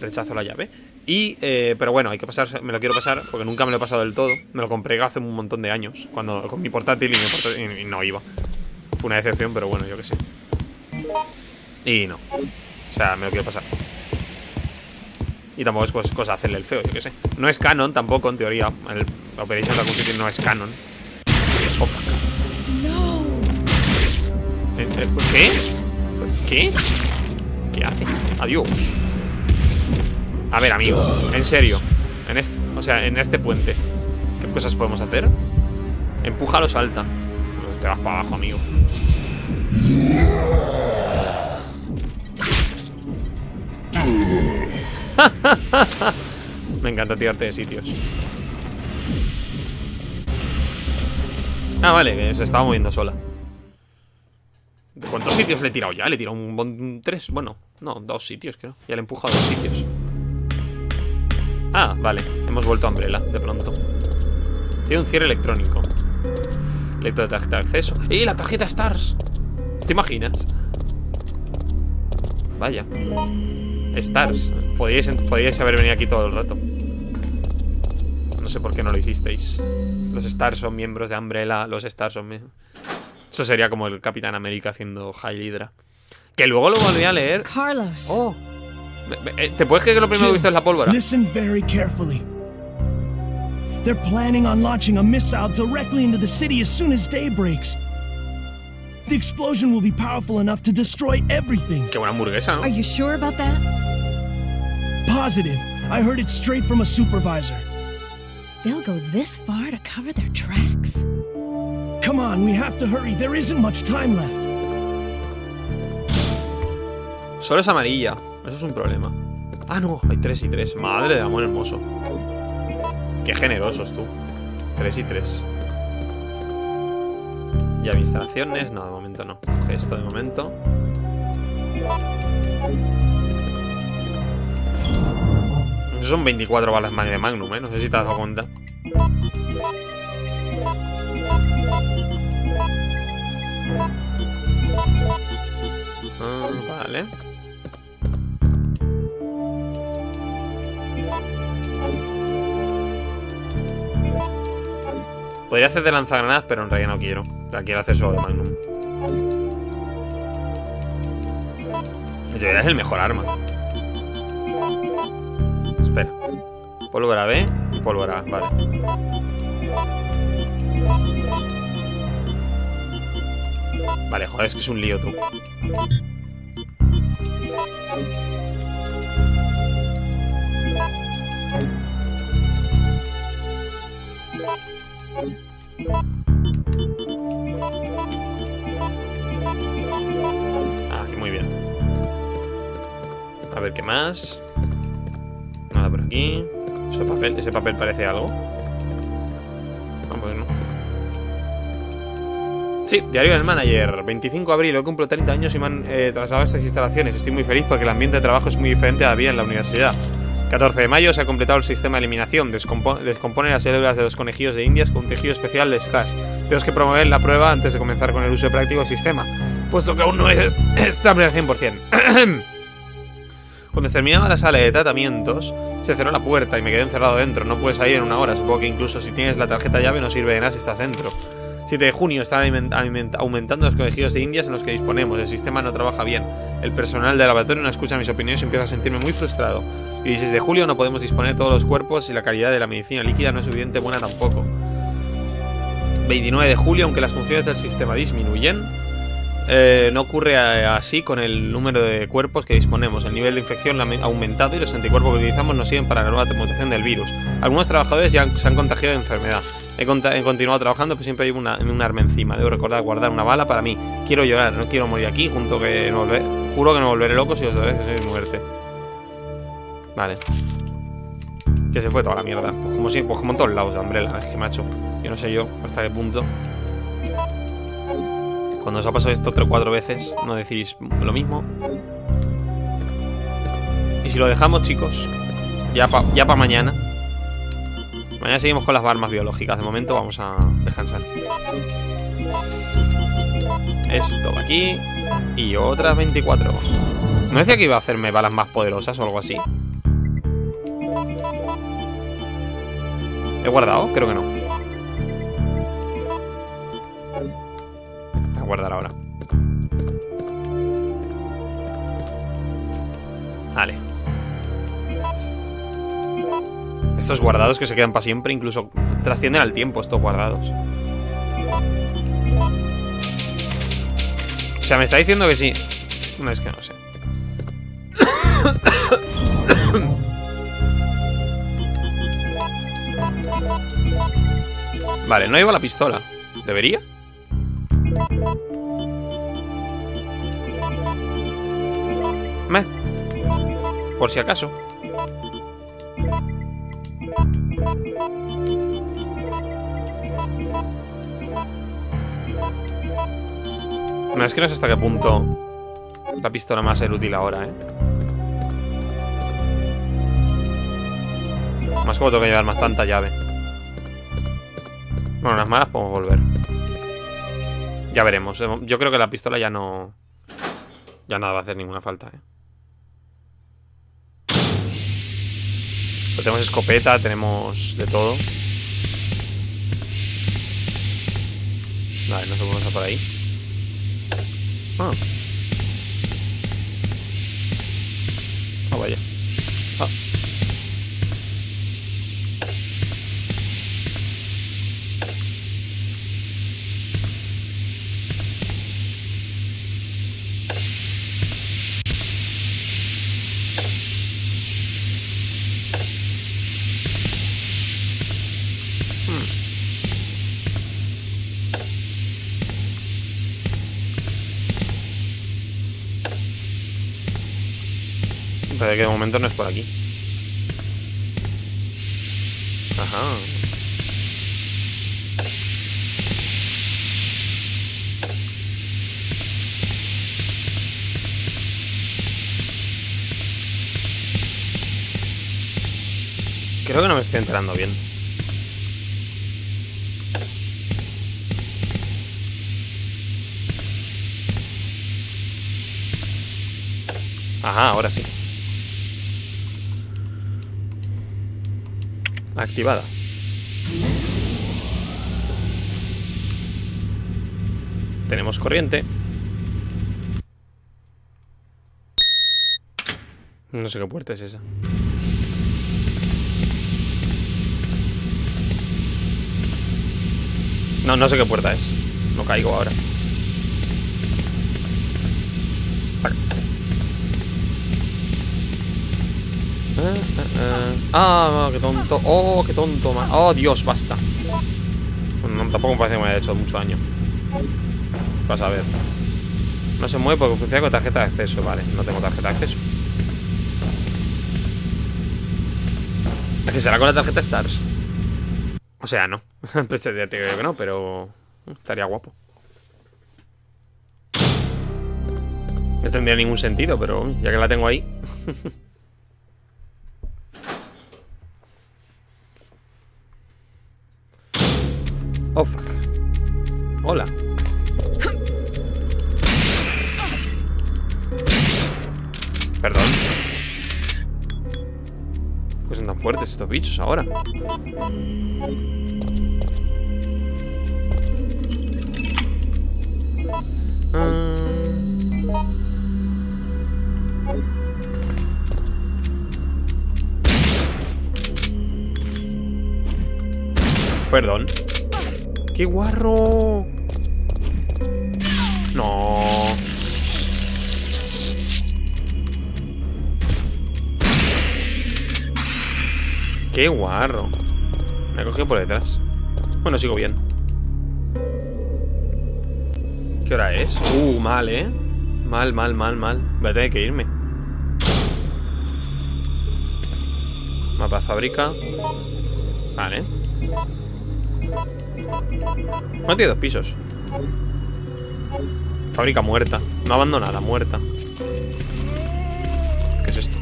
Rechazo la llave. Y, pero bueno, hay que pasar, me lo quiero pasar porque nunca me lo he pasado del todo. Me lo compré hace un montón de años, cuando con mi portátil y no iba. Fue una decepción, pero bueno, yo qué sé. Y no. O sea, me lo quiero pasar. Y tampoco es cosa hacerle el feo, yo qué sé. No es canon tampoco, en teoría. El Operation Raccoon City no es canon. Oh, fuck. ¿Qué? ¿Qué? ¿Qué hace? Adiós. A ver, amigo, en serio, en este puente, ¿qué cosas podemos hacer? Empújalo, salta. Te vas para abajo, amigo. Me encanta tirarte de sitios. Ah, vale, que se estaba moviendo sola. ¿De cuántos sitios le he tirado ya? Le he tirado un 3, bueno, no, 2 sitios creo. Ya le he empujado 2 sitios. Ah, vale, hemos vuelto a Umbrella, de pronto. Tiene un cierre electrónico. Lector de tarjeta de acceso. ¡Eh, la tarjeta S.T.A.R.S.! ¿Te imaginas? Vaya. S.T.A.R.S. Podíais haber venido aquí todo el rato. No sé por qué no lo hicisteis. Los S.T.A.R.S. son miembros de Umbrella. Los S.T.A.R.S. son... Eso sería como el Capitán América haciendo High Hydra. Que luego lo volví a leer. Carlos. Oh. ¿Te puedes creer que lo primero que he visto es la pólvora? Listen very carefully. They're planning on launching a missile directly into the city as soon as day breaks. The explosion will be powerful enough to destroy everything. Qué buena hamburguesa, ¿no? Are you sure about that? Positive. I heard it straight from a supervisor. They'll go this far to cover their tracks. Come on, we have to hurry. There isn't much time left. Solo es amarilla. Eso es un problema. Ah, no, hay 3 y 3. Madre de amor hermoso. Qué generosos tú. 3 y 3. Ya hay instalaciones. No, de momento no. Coge esto de momento. Eso son 24 balas de Magnum, ¿eh? No sé si te has dado cuenta. Ah, vale. Podría hacer de lanzagranadas, pero en realidad no quiero. La quiero hacer solo de Magnum. En realidad es el mejor arma. Espera. Pólvora B y pólvora A, vale. Vale, joder, es que es un lío, tú. Ah, muy bien. A ver qué más. Nada por aquí. ¿Eso es papel? ¿Ese papel parece algo? Ah, pues no. Sí, diario del manager. 25 de abril, hoy cumplo 30 años y me han trasladado a estas instalaciones. Estoy muy feliz porque el ambiente de trabajo es muy diferente a la vida en la universidad. 14 de mayo se ha completado el sistema de eliminación. Descompone las células de los conejillos de indias con un tejido especial de SCAS. Tenemos que promover la prueba antes de comenzar con el uso práctico del sistema, puesto que aún no es estable al 100%. Cuando terminaba la sala de tratamientos, se cerró la puerta y me quedé encerrado dentro. No puedes salir en una hora. Supongo que incluso si tienes la tarjeta llave no sirve de nada si estás dentro. 7 de junio están aumentando los colegios de indias en los que disponemos. El sistema no trabaja bien. El personal del laboratorio no escucha mis opiniones y empieza a sentirme muy frustrado. Y 16 de julio no podemos disponer de todos los cuerpos y la calidad de la medicina líquida no es suficiente buena tampoco. 29 de julio, aunque las funciones del sistema disminuyen, no ocurre así con el número de cuerpos que disponemos. El nivel de infección ha aumentado y los anticuerpos que utilizamos no sirven para la nueva mutación del virus. Algunos trabajadores ya se han contagiado de enfermedad. He continuado trabajando, pero siempre hay un arma encima. Debo recordar guardar una bala para mí. Quiero llorar, no quiero morir aquí, junto que no volver. Juro que no volveré loco si otra vez soy muerte. Vale. Que se fue toda la mierda. Pues como si, pues como en todos lados, Umbrella. Es que macho, yo no sé yo hasta qué punto. Cuando os ha pasado esto 3 o 4 veces, no decís lo mismo. Y si lo dejamos, chicos, ya pa mañana. Mañana seguimos con las armas biológicas. De momento vamos a descansar. Esto va aquí. Y otras 24. ¿No decía que iba a hacerme balas más poderosas o algo así? ¿He guardado? Creo que no. Voy a guardar ahora. Vale. Estos guardados que se quedan para siempre, incluso trascienden al tiempo estos guardados. O sea, me está diciendo que sí. No, es que no sé. Vale, no llevo la pistola. ¿Debería? Meh. Por si acaso. No, es que no sé hasta qué punto la pistola me va a ser útil ahora, ¿eh? Más como tengo que llevar más tanta llave. Bueno, unas malas podemos volver. Ya veremos. Yo creo que la pistola ya no... Ya nada va a hacer ninguna falta, ¿eh? Pues tenemos escopeta, tenemos de todo. Vale, no se podemos por ahí. Ah. Ah, vaya. Ah. Parece que de momento no es por aquí. Ajá. Creo que no me estoy enterando bien. Ajá, ahora sí. Activada. Tenemos corriente. No sé qué puerta es esa. No, no sé qué puerta es. No caigo ahora. Ah, qué tonto. Oh, qué tonto. Oh, Dios, basta. Bueno, no, tampoco me parece que me haya hecho mucho daño. Vas a ver. No se mueve porque funciona con tarjeta de acceso. Vale, no tengo tarjeta de acceso. Es que será con la tarjeta Stars. O sea, no. Pues ya te digo que no, pero estaría guapo. No tendría ningún sentido, pero ya que la tengo ahí. Oh, fuck. Hola. Perdón. ¿Qué son tan fuertes estos bichos ahora? Perdón. ¡Qué guarro! No. ¡Qué guarro! Me ha cogido por detrás. Bueno, sigo bien. ¿Qué hora es? Mal, ¿eh? Mal. Voy a tener que irme. Mapa fábrica. Vale. No tiene 2 pisos. Fábrica muerta. No abandonada, muerta. ¿Qué es esto?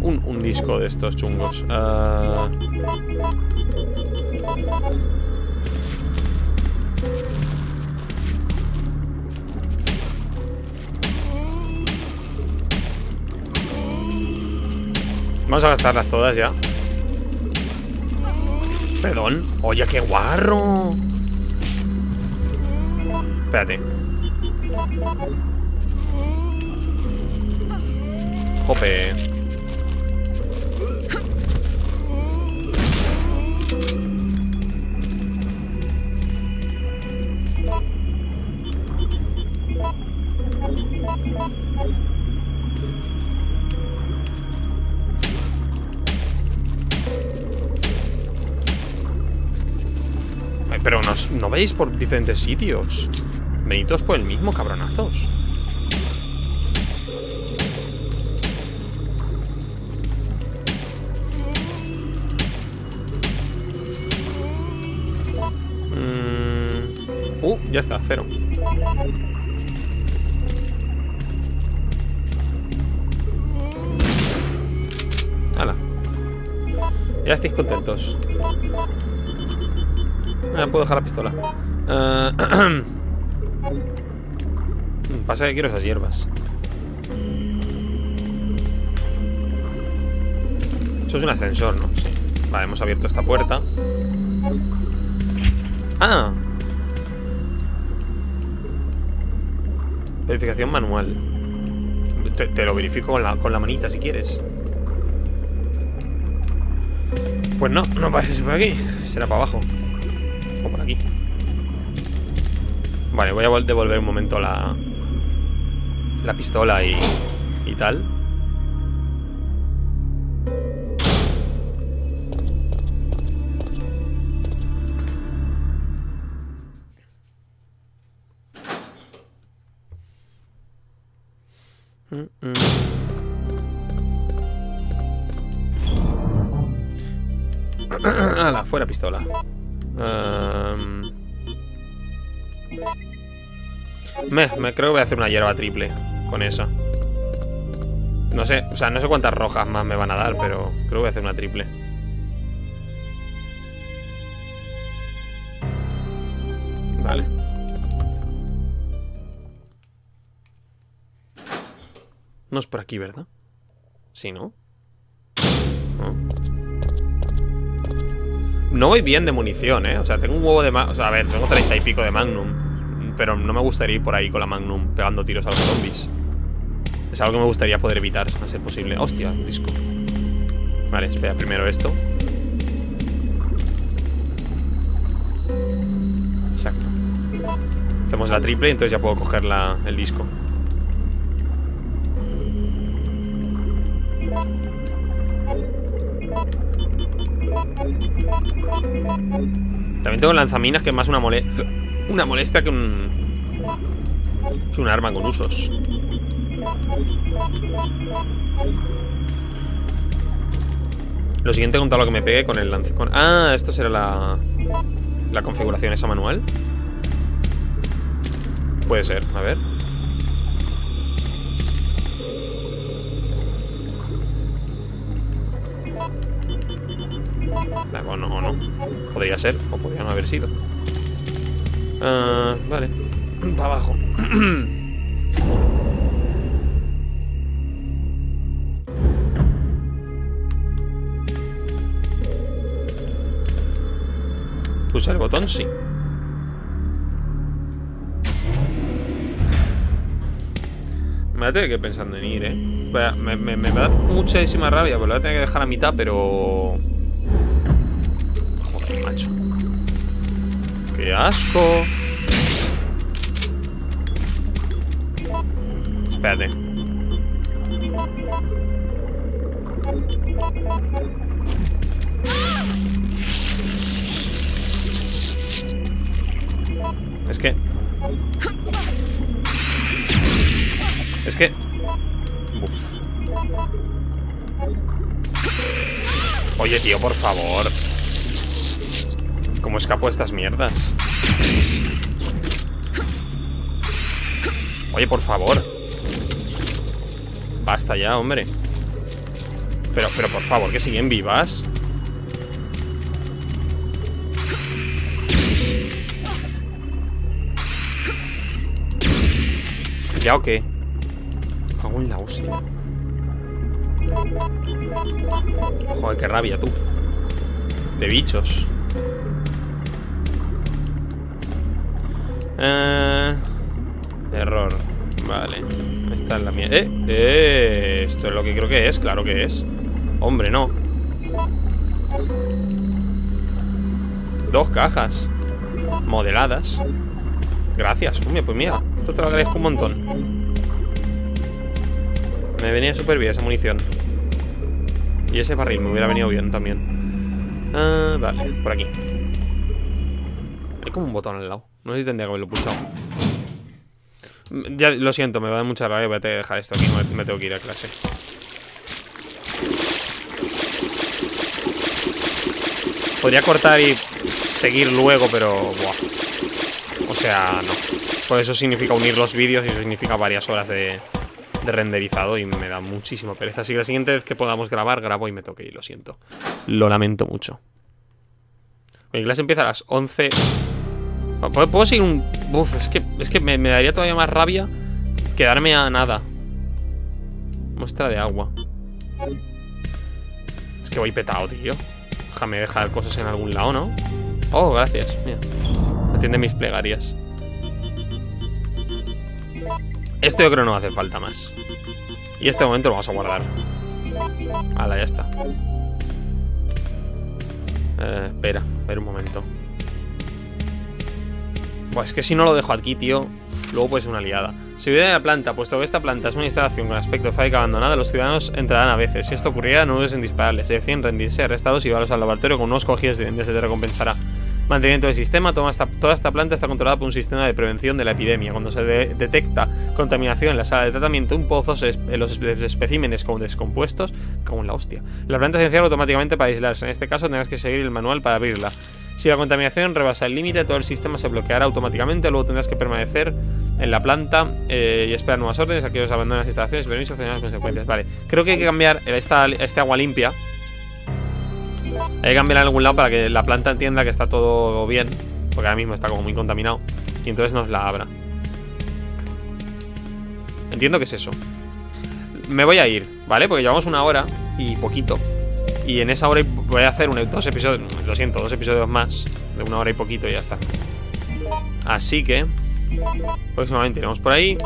Un disco de estos chungos. Vamos a gastarlas todas ya. Perdón. Oye, qué guarro. Espérate. Jope. Pero no veis por diferentes sitios. Venidos por el mismo, cabronazos. Ya está, 0. Hala. Ya estáis contentos. Puedo dejar la pistola. Pasa que quiero esas hierbas. Eso es un ascensor, ¿no? Sí. Vale, hemos abierto esta puerta. ¡Ah! Verificación manual. Te lo verifico con la manita si quieres. Pues no parece por aquí. Será para abajo. O por aquí. Vale, voy a devolver un momento la pistola y tal. Ala, fuera pistola. Creo que voy a hacer una hierba triple con esa. No sé, o sea, no sé cuántas rojas más me van a dar, pero creo que voy a hacer una triple. Vale. No es por aquí, ¿verdad? Sí, ¿no? No voy bien de munición, ¿eh? O sea, tengo un huevo de... O sea, a ver, tengo 30 y pico de Magnum. Pero no me gustaría ir por ahí con la Magnum pegando tiros a los zombies. Es algo que me gustaría poder evitar, a ser posible. Hostia, un disco. Vale, espera, primero esto. Exacto. Hacemos la triple y entonces ya puedo coger el disco. También tengo lanzaminas, que es más una molestia que un arma con usos. Lo siguiente, contar lo que me pegue con el lance. Esto será la configuración esa manual. Puede ser, a ver. O no. Podría ser, o podría no haber sido. Vale. Para abajo. Pulsar el botón, sí. Me voy a tener que ir pensando en ir, Me va a dar muchísima rabia, porque lo voy a tener que dejar a mitad, pero... macho. ¡Qué asco! Espérate. Es que... Uf. Oye, tío, por favor. ¿Cómo escapo de estas mierdas? Oye, por favor. Basta ya, hombre. Pero por favor, que siguen vivas. ¿Ya o qué? Cago en la hostia. Joder, qué rabia, tú. De bichos. Error. Vale. Esta es la mía. Esto es lo que creo que es. Claro que es. Hombre, no. 2 cajas. Modeladas. Gracias. Hombre, pues mira. Esto te lo agradezco un montón. Me venía súper bien esa munición. Y ese barril me hubiera venido bien también. Vale, por aquí. Hay como un botón al lado. No sé si tendría que haberlo pulsado. Ya, lo siento, me va a dar mucha rabia. Voy a dejar esto aquí. Me tengo que ir a clase. Podría cortar y seguir luego, pero... Buah. O sea, no. Pues eso significa unir los vídeos y eso significa varias horas de renderizado y me da muchísima pereza. Así que la siguiente vez que podamos grabar, grabo y me toque ir, lo siento. Lo lamento mucho. Mi clase empieza a las 11. ¿Puedo seguir un...? Uf, es que me daría todavía más rabia quedarme a nada. Muestra de agua. Es que voy petado, tío. Déjame dejar cosas en algún lado, ¿no? Oh, gracias. Mira. Atiende mis plegarias. Esto yo creo no va a hacer falta más. Y este momento lo vamos a guardar. Hala, ya está. Espera, a ver un momento. Pues es que si no lo dejo aquí, tío, luego puede ser una liada. Seguridad de la planta. Puesto que esta planta es una instalación con aspecto fábrica abandonada, los ciudadanos entrarán a veces. Si esto ocurriera, no dudes en dispararles. Deciden rendirse, arrestados y llevarlos al laboratorio con unos cogidos de dientes. Se te recompensará. Mantenimiento del sistema. Toda esta planta está controlada por un sistema de prevención de la epidemia. Cuando se detecta contaminación en la sala de tratamiento, un pozo en los especímenes como descompuestos, como en la hostia. La planta se encierra automáticamente para aislarse. En este caso, tendrás que seguir el manual para abrirla. Si la contaminación rebasa el límite, todo el sistema se bloqueará automáticamente. Luego tendrás que permanecer en la planta y esperar nuevas órdenes. Aquellos abandonan las instalaciones y permisos generan las consecuencias. Vale, creo que hay que cambiar esta agua limpia. Hay que cambiar en algún lado para que la planta entienda que está todo bien. Porque ahora mismo está como muy contaminado. Y entonces nos la abra. Entiendo que es eso. Me voy a ir, ¿vale? Porque llevamos 1 hora y poquito. Y en esa hora voy a hacer 2 episodios. Lo siento, 2 episodios más. De 1 hora y poquito y ya está. Así que próximamente iremos por ahí.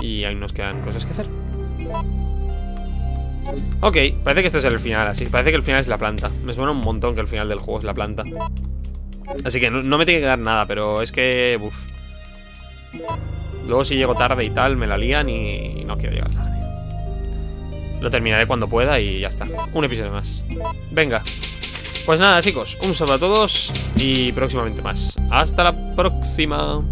Y ahí nos quedan cosas que hacer. Ok, parece que este es el final, así. Parece que el final es la planta. Me suena un montón que el final del juego es la planta. Así que no me tiene que dar nada, pero es que... Uf. Luego si llego tarde y tal, me la lían y no quiero llegar tarde. Lo terminaré cuando pueda y ya está. 1 episodio más. Venga. Pues nada, chicos. Un saludo a todos y próximamente más. Hasta la próxima.